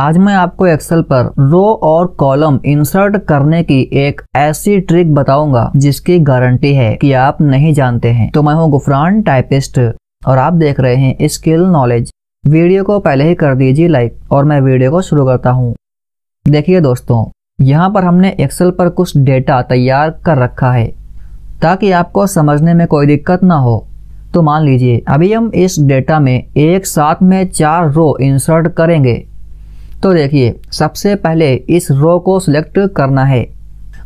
आज मैं आपको एक्सेल पर रो और कॉलम इंसर्ट करने की एक ऐसी ट्रिक बताऊंगा जिसकी गारंटी है कि आप नहीं जानते हैं। तो मैं हूं गुफरान टाइपिस्ट और आप देख रहे हैं स्किल नॉलेज। वीडियो को पहले ही कर दीजिए लाइक और मैं वीडियो को शुरू करता हूं। देखिए दोस्तों, यहाँ पर हमने एक्सेल पर कुछ डेटा तैयार कर रखा है ताकि आपको समझने में कोई दिक्कत ना हो। तो मान लीजिए अभी हम इस डेटा में एक साथ में 4 रो इंसर्ट करेंगे। तो देखिए, सबसे पहले इस रो को सिलेक्ट करना है,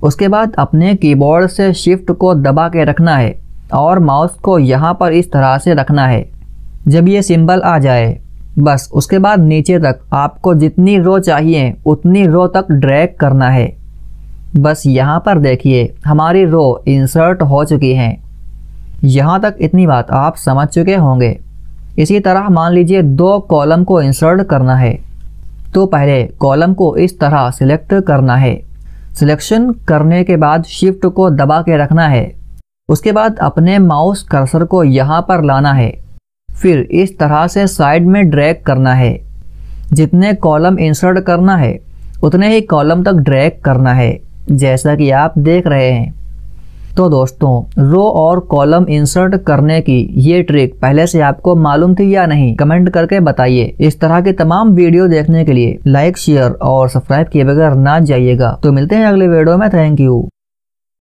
उसके बाद अपने कीबोर्ड से शिफ्ट को दबा के रखना है और माउस को यहाँ पर इस तरह से रखना है। जब ये सिंबल आ जाए बस उसके बाद नीचे तक आपको जितनी रो चाहिए उतनी रो तक ड्रैग करना है। बस यहाँ पर देखिए हमारी रो इंसर्ट हो चुकी हैं। यहाँ तक इतनी बात आप समझ चुके होंगे। इसी तरह मान लीजिए 2 कॉलम को इंसर्ट करना है। तो पहले कॉलम को इस तरह सिलेक्ट करना है। सिलेक्शन करने के बाद शिफ्ट को दबा के रखना है, उसके बाद अपने माउस कर्सर को यहाँ पर लाना है, फिर इस तरह से साइड में ड्रैग करना है। जितने कॉलम इंसर्ट करना है उतने ही कॉलम तक ड्रैग करना है, जैसा कि आप देख रहे हैं। तो दोस्तों, रो और कॉलम इंसर्ट करने की ये ट्रिक पहले से आपको मालूम थी या नहीं, कमेंट करके बताइए। इस तरह के तमाम वीडियो देखने के लिए लाइक, शेयर और सब्सक्राइब किए बगैर ना जाइएगा। तो मिलते हैं अगले वीडियो में। Thank you.